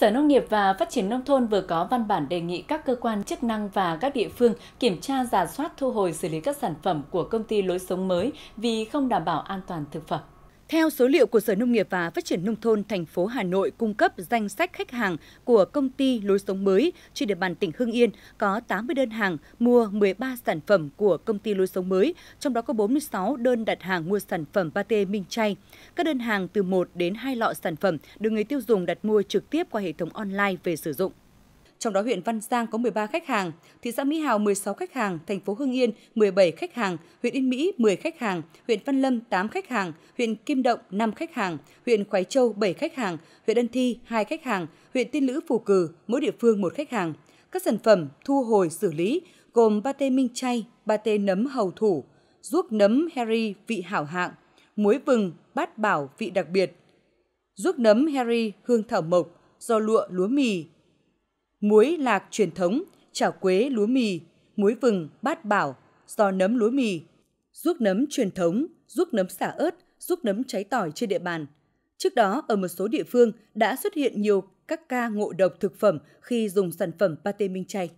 Sở Nông nghiệp và Phát triển Nông thôn vừa có văn bản đề nghị các cơ quan chức năng và các địa phương kiểm tra, rà soát, thu hồi, xử lý các sản phẩm của công ty Lối Sống Mới vì không đảm bảo an toàn thực phẩm. Theo số liệu của Sở Nông nghiệp và Phát triển Nông thôn thành phố Hà Nội cung cấp danh sách khách hàng của công ty Lối Sống Mới trên địa bàn tỉnh Hưng Yên, có 80 đơn hàng mua 13 sản phẩm của công ty Lối Sống Mới, trong đó có 46 đơn đặt hàng mua sản phẩm Pate Minh Chay. Các đơn hàng từ 1 đến 2 lọ sản phẩm được người tiêu dùng đặt mua trực tiếp qua hệ thống online về sử dụng. Trong đó huyện Văn Giang có 13 khách hàng, thị xã Mỹ Hào 16 khách hàng, thành phố Hưng Yên 17 khách hàng, huyện Yên Mỹ 10 khách hàng, huyện Văn Lâm 8 khách hàng, huyện Kim Động 5 khách hàng, huyện Khoái Châu 7 khách hàng, huyện Đân Thi 2 khách hàng, huyện Tiên Lữ Phù Cử mỗi địa phương 1 khách hàng. Các sản phẩm thu hồi xử lý gồm Pate Minh Chay, pate nấm hầu thủ, ruốc nấm Harry vị hảo hạng, muối vừng bát bảo vị đặc biệt, ruốc nấm Harry hương thảo mộc, giò lụa lúa mì, muối lạc truyền thống, chảo quế lúa mì, muối vừng bát bảo, giò nấm lúa mì, ruốc nấm truyền thống, ruốc nấm xả ớt, ruốc nấm cháy tỏi trên địa bàn. Trước đó, ở một số địa phương đã xuất hiện nhiều các ca ngộ độc thực phẩm khi dùng sản phẩm Pate Minh Chay.